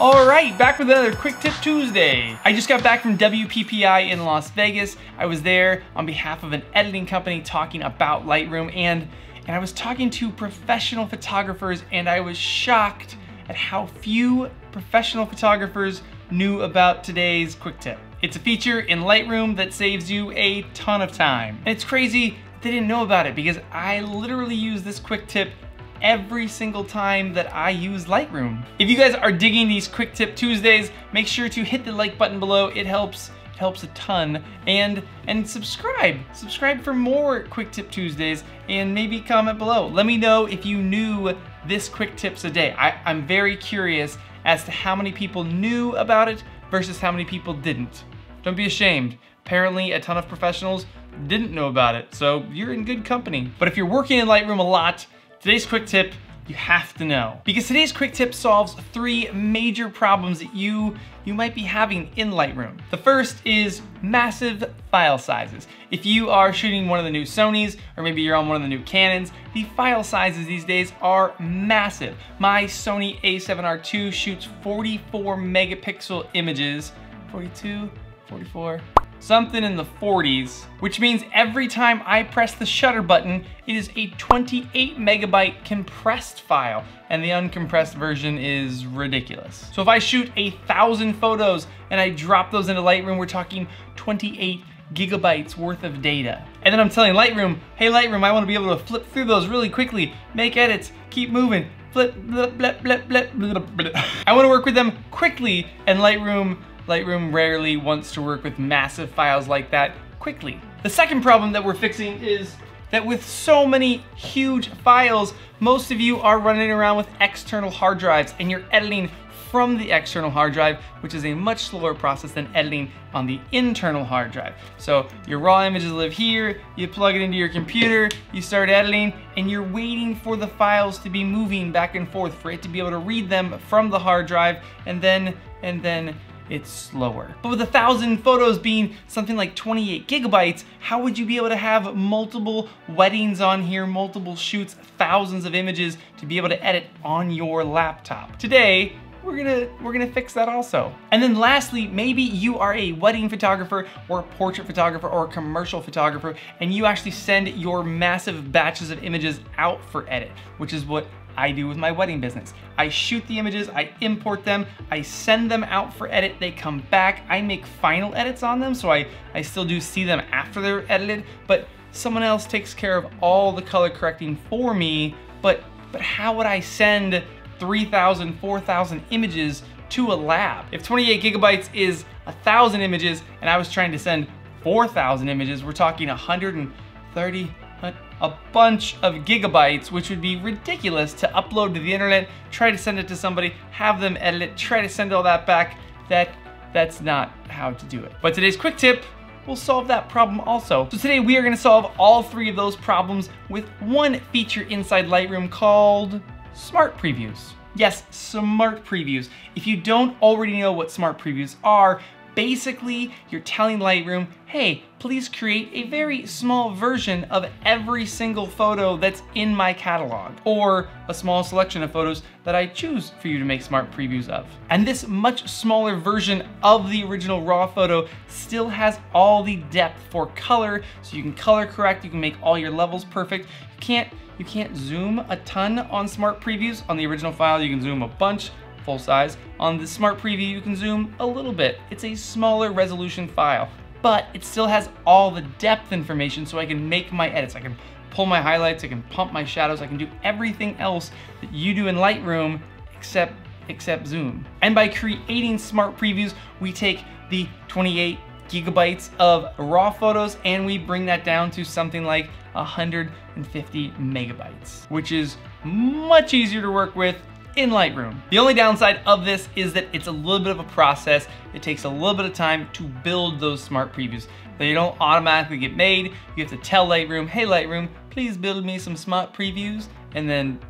All right, back with another Quick Tip Tuesday. I just got back from WPPI in Las Vegas. I was there on behalf of an editing company talking about Lightroom, and I was talking to professional photographers, and I was shocked at how few professional photographers knew about today's Quick Tip. It's a feature in Lightroom that saves you a ton of time. And it's crazy they didn't know about it because I literally use this Quick Tip every single time that I use Lightroom. If you guys are digging these Quick Tip Tuesdays, make sure to hit the like button below. It helps a ton. And subscribe for more Quick Tip Tuesdays, and maybe comment below. Let me know if you knew this Quick Tips a day. I'm very curious as to how many people knew about it versus how many people didn't. Don't be ashamed. Apparently a ton of professionals didn't know about it, so you're in good company. But if you're working in Lightroom a lot, today's Quick Tip, you have to know. Because today's Quick Tip solves three major problems that you might be having in Lightroom. The first is massive file sizes. If you are shooting one of the new Sonys, or maybe you're on one of the new Canons, the file sizes these days are massive. My Sony A7R II shoots 44 megapixel images, 42, 44. Something in the 40s, which means every time I press the shutter button, it is a 28 megabyte compressed file, and the uncompressed version is ridiculous. So if I shoot 1,000 photos and I drop those into Lightroom, we're talking 28 gigabytes worth of data. And then I'm telling Lightroom, hey Lightroom, I wanna be able to flip through those really quickly, make edits, keep moving, flip, blip, blip, blip, blip, blip, blip. I wanna work with them quickly, and Lightroom rarely wants to work with massive files like that quickly. The second problem that we're fixing is that with so many huge files, most of you are running around with external hard drives, and you're editing from the external hard drive, which is a much slower process than editing on the internal hard drive. So your raw images live here, you plug it into your computer, you start editing, and you're waiting for the files to be moving back and forth for it to be able to read them from the hard drive, and then it's slower. But with 1,000 photos being something like 28 gigabytes, how would you be able to have multiple weddings on here, multiple shoots, thousands of images to be able to edit on your laptop? Today, we're gonna fix that also. And then lastly, maybe you are a wedding photographer or a portrait photographer or a commercial photographer, and you actually send your massive batches of images out for edit, which is what I do with my wedding business. I shoot the images, I import them, I send them out for edit, they come back, I make final edits on them, so I still do see them after they're edited, but someone else takes care of all the color correcting for me, but how would I send 3,000, 4,000 images to a lab? If 28 gigabytes is 1,000 images, and I was trying to send 4,000 images, we're talking 130, a bunch of gigabytes, which would be ridiculous to upload to the internet, try to send it to somebody, have them edit it, try to send all that back. That's not how to do it. But today's Quick Tip will solve that problem also. So today we are gonna solve all three of those problems with one feature inside Lightroom called Smart Previews. Yes, Smart Previews. If you don't already know what Smart Previews are, basically, you're telling Lightroom, hey, please create a very small version of every single photo that's in my catalog, or a small selection of photos that I choose for you to make smart previews of. And this much smaller version of the original raw photo still has all the depth for color, so you can color correct, you can make all your levels perfect. You can't zoom a ton on smart previews. On the original file, you can zoom a bunch, full size. On the smart preview, you can zoom a little bit. It's a smaller resolution file, but it still has all the depth information, so I can make my edits. I can pull my highlights, I can pump my shadows, I can do everything else that you do in Lightroom except zoom. And by creating smart previews, we take the 28 gigabytes of raw photos and we bring that down to something like 150 megabytes, which is much easier to work with in Lightroom. The only downside of this is that it's a little bit of a process. It takes a little bit of time to build those smart previews. They don't automatically get made. You have to tell Lightroom, hey Lightroom, please build me some smart previews, and then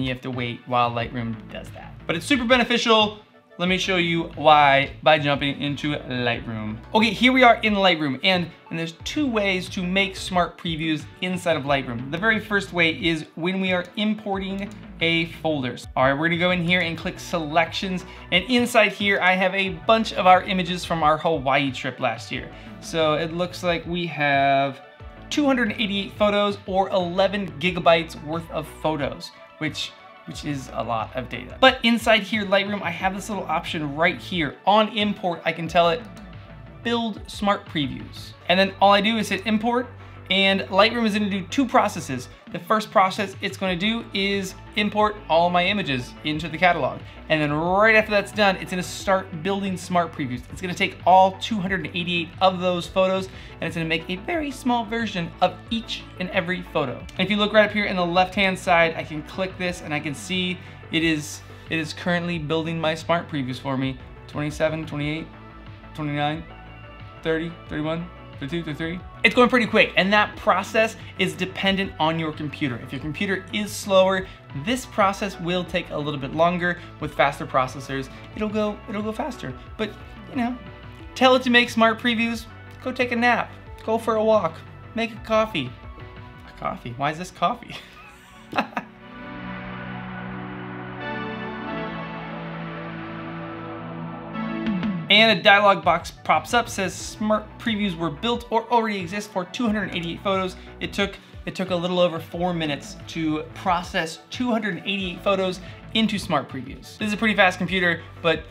you have to wait while Lightroom does that. But it's super beneficial. let me show you why by jumping into Lightroom. Okay, here we are in Lightroom, and there's two ways to make smart previews inside of Lightroom. The very first way is when we are importing a folder. All right, we're gonna go in here and click selections, and inside here I have a bunch of our images from our Hawaii trip last year. So it looks like we have 288 photos or 11 gigabytes worth of photos, which is a lot of data. But inside here, Lightroom, I have this little option right here. On import, I can tell it, build smart previews. And then all I do is hit import, and Lightroom is gonna do two processes. The first process it's gonna do is import all my images into the catalog. And then right after that's done, it's gonna start building smart previews. It's gonna take all 288 of those photos, and it's gonna make a very small version of each and every photo. And if you look right up here in the left-hand side, I can click this and I can see it is currently building my smart previews for me. 27, 28, 29, 30, 31, 32, 33. It's going pretty quick, and that process is dependent on your computer. If your computer is slower, this process will take a little bit longer. With faster processors, it'll go faster. But you know, tell it to make smart previews, go take a nap, go for a walk, make a coffee. A coffee? Why is this coffee? And a dialog box pops up, says smart previews were built or already exist for 288 photos. It took a little over 4 minutes to process 288 photos into smart previews. This is a pretty fast computer, but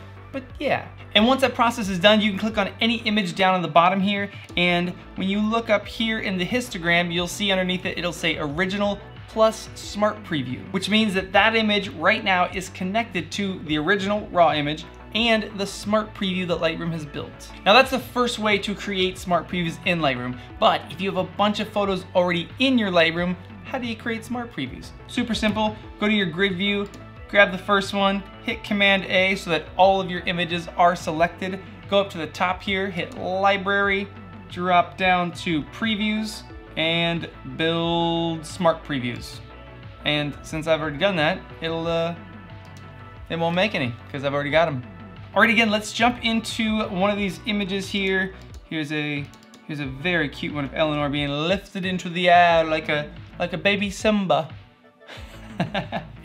yeah. And once that process is done, you can click on any image down on the bottom here, and when you look up here in the histogram, you'll see underneath it, it'll say original plus smart preview, which means that that image right now is connected to the original raw image and the smart preview that Lightroom has built. Now that's the first way to create smart previews in Lightroom, but if you have a bunch of photos already in your Lightroom, how do you create smart previews? Super simple, go to your grid view, grab the first one, hit Command A so that all of your images are selected, go up to the top here, hit Library, drop down to Previews, and build smart previews. And since I've already done that, they won't make any because I've already got them. All right, again, let's jump into one of these images here. Here's a very cute one of Eleanor being lifted into the air like a baby Simba.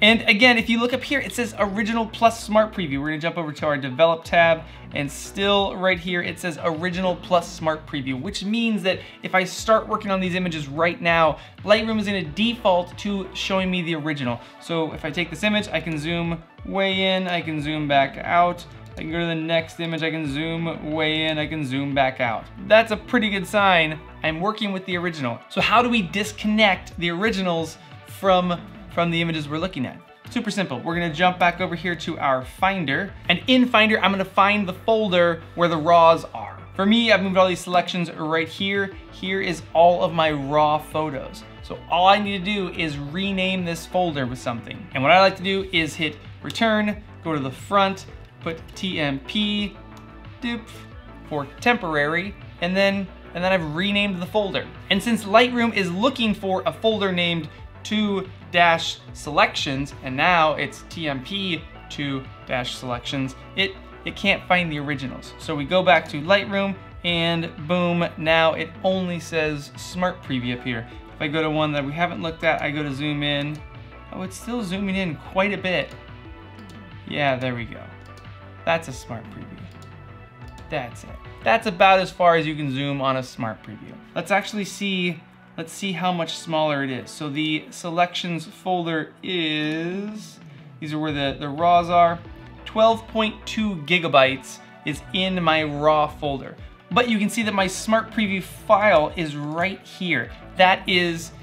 And again, if you look up here, it says original plus smart preview. We're gonna jump over to our develop tab, and still right here, it says original plus smart preview, which means that if I start working on these images right now, Lightroom is gonna default to showing me the original. So if I take this image, I can zoom way in, I can zoom back out. I can go to the next image, I can zoom way in, I can zoom back out. That's a pretty good sign. I'm working with the original. So how do we disconnect the originals from the images we're looking at? Super simple. We're gonna jump back over here to our Finder, and in Finder, I'm gonna find the folder where the raws are. For me, I've moved all these selections right here. Here is all of my raw photos. So all I need to do is rename this folder with something. And what I like to do is hit return, go to the front, put TMP doop for temporary, and then I've renamed the folder. And since Lightroom is looking for a folder named -selections, and now it's TMP2-selections, it can't find the originals. So we go back to Lightroom, and boom, now it only says smart preview up here. If I go to one that we haven't looked at, I go to zoom in. Oh, it's still zooming in quite a bit. Yeah, there we go. That's a smart preview. That's it. That's about as far as you can zoom on a smart preview. Let's actually see, let's see how much smaller it is. So the selections folder is, these are where the raws are, 12.2 gigabytes is in my raw folder. But you can see that my smart preview file is right here. That is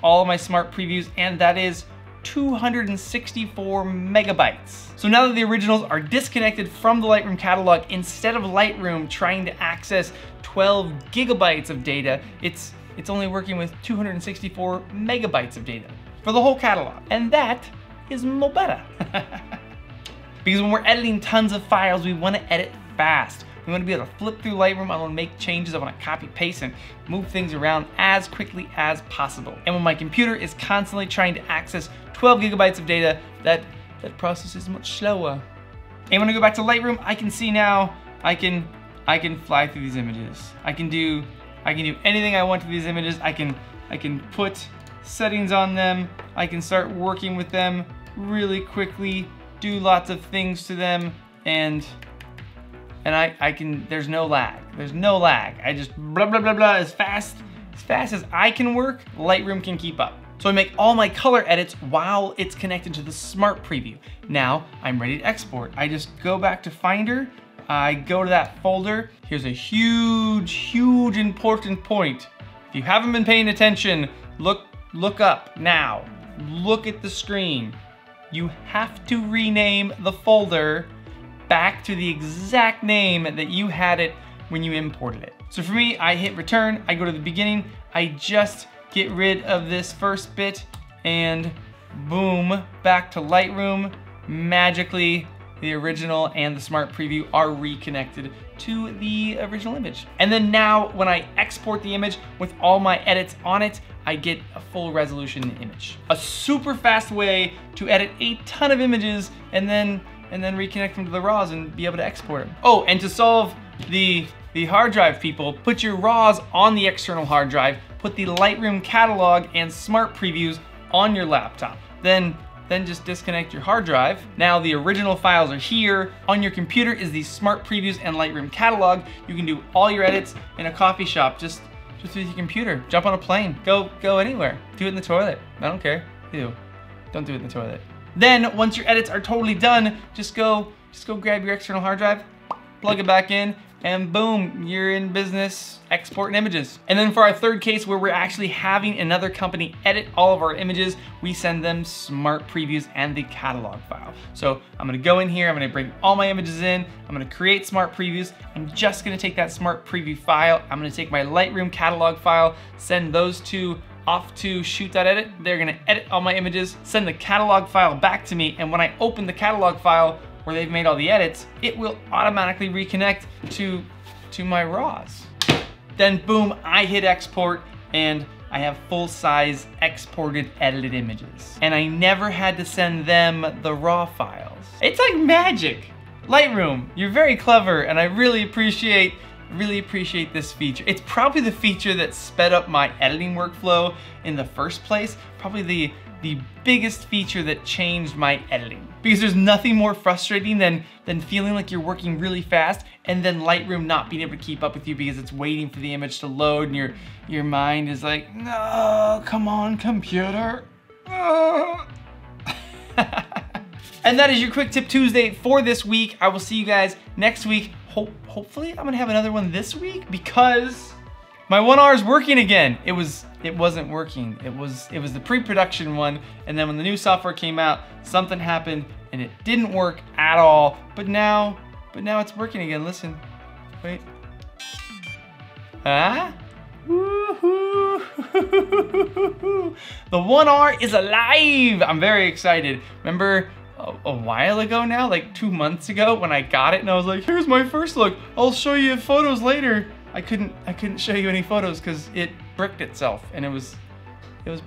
all of my smart previews, and that is 264 megabytes. So now that the originals are disconnected from the Lightroom catalog, instead of Lightroom trying to access 12 gigabytes of data, it's only working with 264 megabytes of data for the whole catalog. And that is much better. Because when we're editing tons of files, we want to edit fast. We want to be able to flip through Lightroom. I want to make changes. I want to copy, paste, and move things around as quickly as possible. And when my computer is constantly trying to access 12 gigabytes of data, that process is much slower. And when I go back to Lightroom, I can see now, I can fly through these images. I can do anything I want to these images. I can put settings on them. I can start working with them really quickly, do lots of things to them, and there's no lag. There's no lag. I just blah, blah, blah, blah, as fast as I can work, Lightroom can keep up. So I make all my color edits while it's connected to the Smart Preview. Now I'm ready to export. I just go back to Finder, I go to that folder. Here's a huge, huge important point. If you haven't been paying attention, look up now. Look at the screen. You have to rename the folder back to the exact name that you had it when you imported it. So for me, I hit return, I go to the beginning, I just get rid of this first bit, and boom, back to Lightroom. Magically, the original and the Smart Preview are reconnected to the original image. And then now, when I export the image with all my edits on it, I get a full resolution image. A super fast way to edit a ton of images and then reconnect them to the RAWs and be able to export them. Oh, and to solve the hard drive, people, put your RAWs on the external hard drive, put the Lightroom catalog and Smart Previews on your laptop. Then just disconnect your hard drive. Now the original files are here. On your computer is the Smart Previews and Lightroom catalog. You can do all your edits in a coffee shop, just with your computer. Jump on a plane, go anywhere. Do it in the toilet, I don't care. Ew, don't do it in the toilet. Then once your edits are totally done, just go grab your external hard drive, plug it back in, and boom, you're in business exporting images. And then for our third case where we're actually having another company edit all of our images, we send them Smart Previews and the catalog file. So I'm gonna go in here, I'm gonna bring all my images in, I'm gonna create Smart Previews, I'm just gonna take that Smart Preview file, I'm gonna take my Lightroom catalog file, send those two off to shoot.edit, they're gonna edit all my images, send the catalog file back to me, and when I open the catalog file, where they've made all the edits, it will automatically reconnect to my RAWs. Then boom, I hit export and I have full-size exported edited images. And I never had to send them the RAW files. It's like magic. Lightroom, you're very clever and I really appreciate this feature. It's probably the feature that sped up my editing workflow in the first place, probably the biggest feature that changed my editing. Because there's nothing more frustrating than feeling like you're working really fast and then Lightroom not being able to keep up with you because it's waiting for the image to load and your mind is like, no, come on, computer. Oh. And that is your Quick Tip Tuesday for this week. I will see you guys next week. Hopefully I'm gonna have another one this week because my 1R is working again. It wasn't working. It was the pre-production one, and then when the new software came out, something happened and it didn't work at all. But now it's working again. Listen. Wait. Ah? Woo-hoo. The 1R is alive. I'm very excited. Remember a while ago now, like 2 months ago when I got it and I was like, here's my first look. I'll show you photos later. I couldn't show you any photos because it bricked itself and it was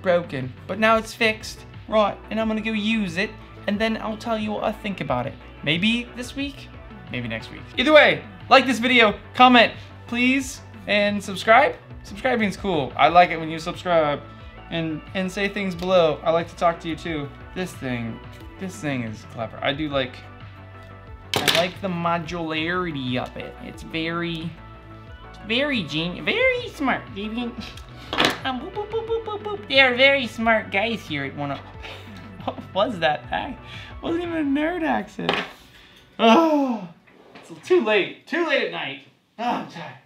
broken. But now it's fixed, right? And I'm gonna go use it and then I'll tell you what I think about it. Maybe this week, maybe next week. Either way, like this video, comment, please, and subscribe. Subscribing's cool. I like it when you subscribe and say things below. I like to talk to you too. This thing is clever. I like the modularity of it. It's very genius, very smart. Boop, boop, boop, boop, boop, boop. They are very smart guys here at 1R. What was that? I wasn't even a nerd accent. Oh, it's too late at night. Oh, I'm tired.